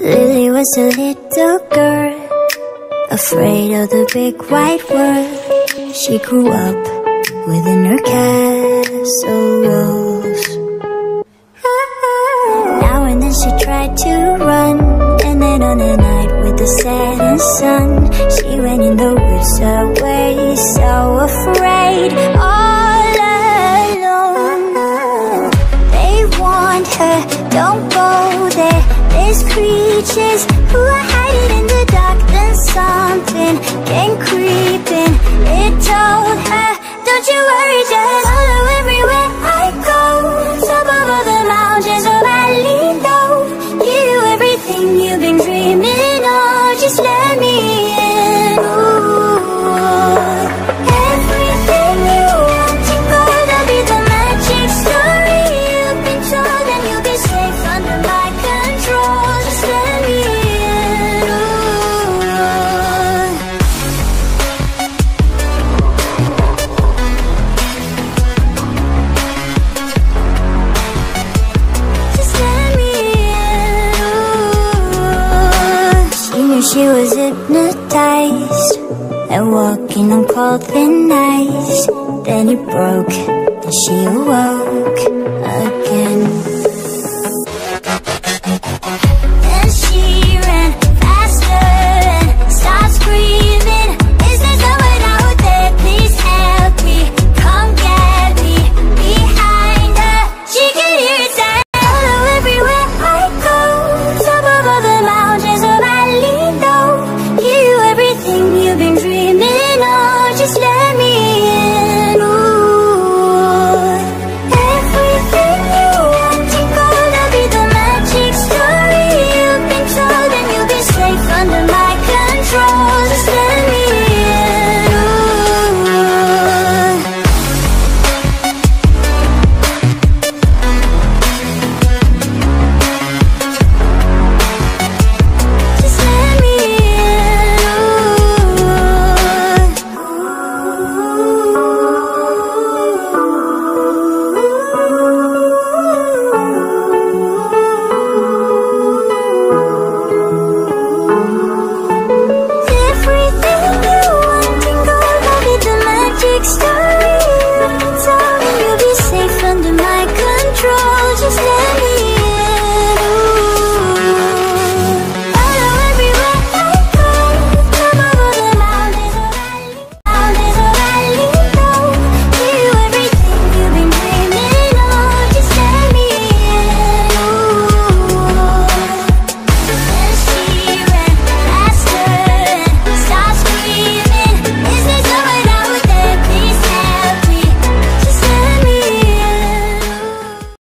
Lily was a little girl, afraid of the big wide world. She grew up within her castle walls. Now and then she tried to run, and then on a night with the setting sun, she went in the woods away, so afraid, all alone. They warned her, don't go there. There's creatures who are hiding in the dark. Then something came creeping. It told her, don't you worry, just follow everywhere I go. Top of all the mountains or valley low. Give you everything you've been dreaming of. Just let me in. Ooh. Everything you want to go, that'll be the magic story you've been told, and you'll be safe under my control. She was hypnotized and walking on cold thin ice. Then it broke and she awoke again.